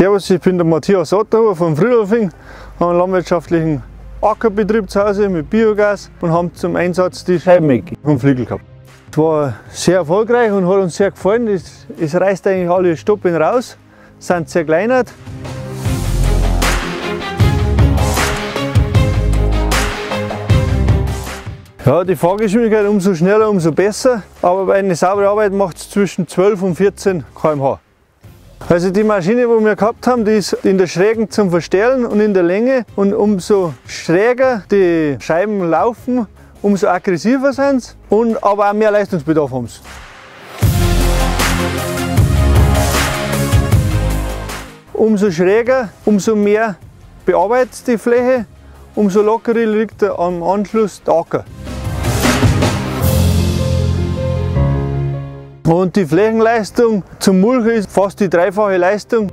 Servus, ich bin der Matthias Otterhofer von Friedolfing, haben einen landwirtschaftlichen Ackerbetrieb zu Hause mit Biogas und haben zum Einsatz die Scheibenegge vom Fliegl gehabt. Es war sehr erfolgreich und hat uns sehr gefallen. Es reißt eigentlich alle Stoppen raus, sind zerkleinert. Ja, die Fahrgeschwindigkeit umso schneller, umso besser, aber eine saubere Arbeit macht es zwischen 12 und 14 km/h. Also die Maschine, die wir gehabt haben, die ist in der Schrägen zum Verstellen und in der Länge, und umso schräger die Scheiben laufen, umso aggressiver sind sie und aber auch mehr Leistungsbedarf haben sie. Umso schräger, umso mehr bearbeitet die Fläche, umso lockerer liegt am Anschluss der Acker. Und die Flächenleistung zum Mulchen ist fast die dreifache Leistung.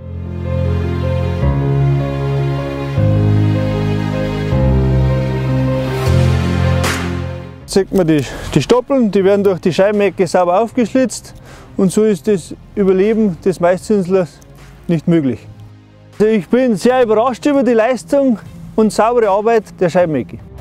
Jetzt sieht man die Stoppeln, die werden durch die Scheibenegge sauber aufgeschlitzt, und so ist das Überleben des Maiszünslers nicht möglich. Also ich bin sehr überrascht über die Leistung und saubere Arbeit der Scheibenegge.